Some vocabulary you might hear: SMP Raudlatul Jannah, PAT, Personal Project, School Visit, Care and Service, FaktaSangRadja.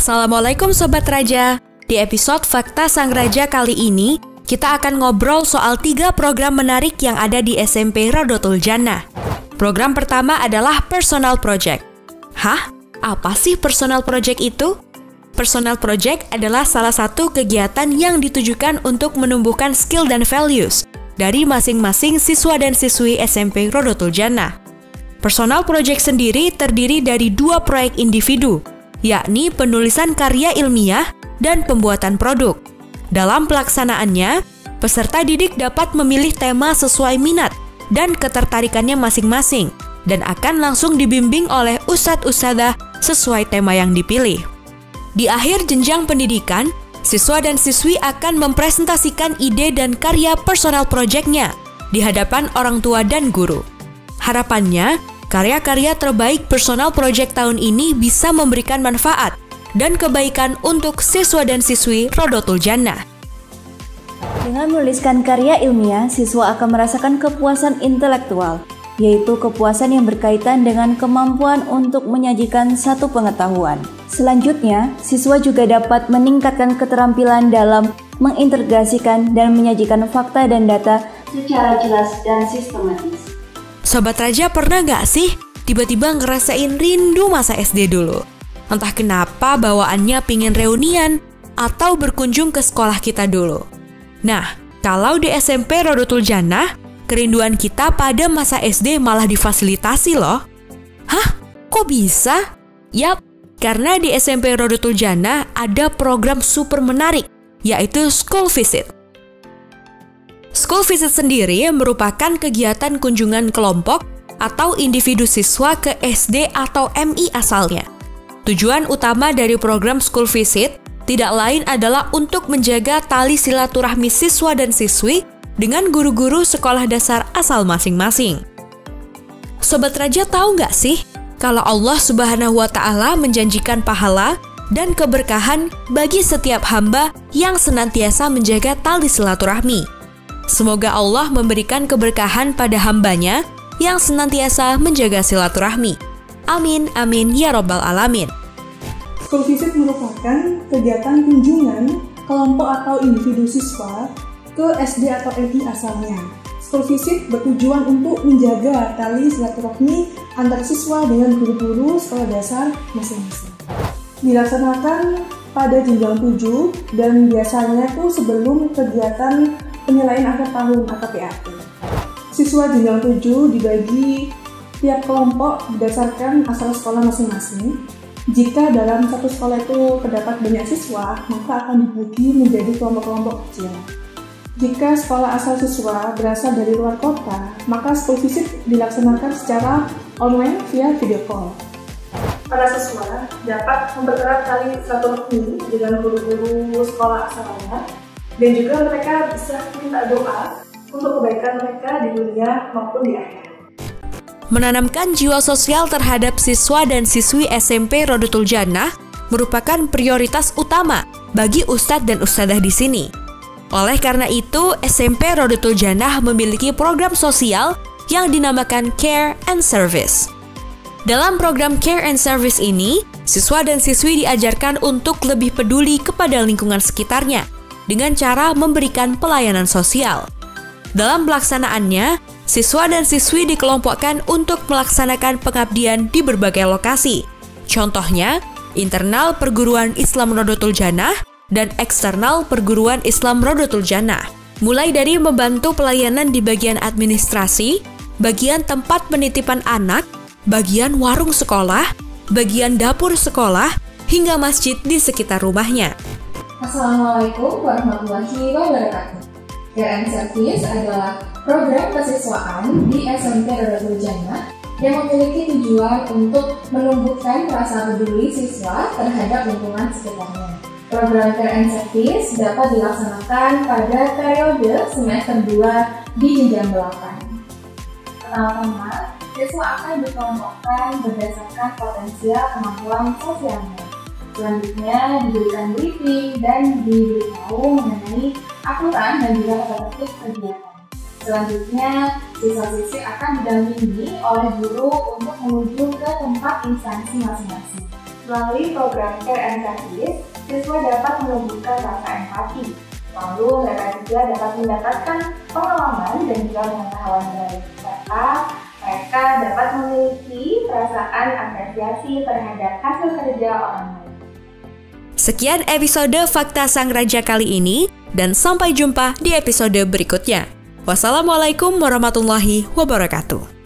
Assalamualaikum Sobat Raja. Di episode Fakta Sang Raja kali ini, kita akan ngobrol soal 3 program menarik yang ada di SMP Raudlatul Jannah. Program pertama adalah Personal Project. Hah? Apa sih Personal Project itu? Personal Project adalah salah satu kegiatan yang ditujukan untuk menumbuhkan skill dan values dari masing-masing siswa dan siswi SMP Raudlatul Jannah. Personal Project sendiri terdiri dari 2 proyek individu, yakni penulisan karya ilmiah dan pembuatan produk. Dalam pelaksanaannya, peserta didik dapat memilih tema sesuai minat dan ketertarikannya masing-masing, dan akan langsung dibimbing oleh ustadz-ustadzah sesuai tema yang dipilih. Di akhir jenjang pendidikan, siswa dan siswi akan mempresentasikan ide dan karya personal project-nya di hadapan orang tua dan guru. Harapannya, karya-karya terbaik personal project tahun ini bisa memberikan manfaat dan kebaikan untuk siswa dan siswi Raudlatul Jannah. Dengan menuliskan karya ilmiah, siswa akan merasakan kepuasan intelektual, yaitu kepuasan yang berkaitan dengan kemampuan untuk menyajikan satu pengetahuan. Selanjutnya, siswa juga dapat meningkatkan keterampilan dalam mengintegrasikan dan menyajikan fakta dan data secara jelas dan sistematis. Sobat Raja, pernah nggak sih tiba-tiba ngerasain rindu masa SD dulu? Entah kenapa bawaannya pingin reunian atau berkunjung ke sekolah kita dulu. Nah, kalau di SMP Raudlatul Jannah, kerinduan kita pada masa SD malah difasilitasi loh. Hah? Kok bisa? Yap, karena di SMP Raudlatul Jannah ada program super menarik, yaitu School Visit. School Visit sendiri merupakan kegiatan kunjungan kelompok atau individu siswa ke SD atau MI asalnya. Tujuan utama dari program School Visit tidak lain adalah untuk menjaga tali silaturahmi siswa dan siswi dengan guru-guru sekolah dasar asal masing-masing. Sobat Raja, tahu nggak sih kalau Allah Subhanahu wa Ta'ala menjanjikan pahala dan keberkahan bagi setiap hamba yang senantiasa menjaga tali silaturahmi? Semoga Allah memberikan keberkahan pada hambanya yang senantiasa menjaga silaturahmi. Amin, amin, ya Robbal Alamin. School Visit merupakan kegiatan kunjungan kelompok atau individu siswa ke SD atau MI asalnya. School Visit bertujuan untuk menjaga tali silaturahmi antar siswa dengan guru-guru sekolah dasar masing-masing. Dilaksanakan pada jenjang 7 dan biasanya itu sebelum kegiatan penilaian akhir tahun atau PAT. Siswa jenjang 7 dibagi tiap kelompok berdasarkan asal sekolah masing-masing. Jika dalam satu sekolah itu terdapat banyak siswa, maka akan dibagi menjadi kelompok-kelompok kecil. Jika sekolah asal siswa berasal dari luar kota, maka school visit dilaksanakan secara online via video call. Para siswa dapat mempererat tali silaturahmi dengan guru-guru sekolah asalnya, dan juga mereka bisa minta doa untuk kebaikan mereka di dunia maupun di akhirat. Menanamkan jiwa sosial terhadap siswa dan siswi SMP Raudlatul Jannah merupakan prioritas utama bagi ustadz dan ustadzah di sini. Oleh karena itu, SMP Raudlatul Jannah memiliki program sosial yang dinamakan Care and Service. Dalam program Care and Service ini, siswa dan siswi diajarkan untuk lebih peduli kepada lingkungan sekitarnya dengan cara memberikan pelayanan sosial. Dalam pelaksanaannya, siswa dan siswi dikelompokkan untuk melaksanakan pengabdian di berbagai lokasi. Contohnya, internal perguruan Islam Raudlatul Jannah dan eksternal perguruan Islam Raudlatul Jannah. Mulai dari membantu pelayanan di bagian administrasi, bagian tempat penitipan anak, bagian warung sekolah, bagian dapur sekolah, hingga masjid di sekitar rumahnya. Assalamualaikum warahmatullahi wabarakatuh. Care and Service adalah program kesiswaan di SMP Raudlatul Jannah yang memiliki tujuan untuk menumbuhkan rasa peduli siswa terhadap lingkungan sekitarnya. Program Care and Service dapat dilaksanakan pada periode semester 2 di jenjang 8. Pertama-tama, siswa akan dikelompokkan berdasarkan potensial kemampuan sosialnya. Selanjutnya, diberikan briefing dan diberitahu mengenai aturan dan juga tertib kegiatan. Selanjutnya, siswa-siswi akan didampingi oleh guru untuk menuju ke tempat instansi masing-masing. Melalui program Care and Service, siswa dapat menumbuhkan rasa empati. Lalu mereka juga dapat mendapatkan pengalaman dan juga pengetahuan baru, serta mereka dapat memiliki perasaan apresiasi terhadap hasil kerja orang lain. Sekian episode Fakta Sang Raja kali ini, dan sampai jumpa di episode berikutnya. Wassalamualaikum warahmatullahi wabarakatuh.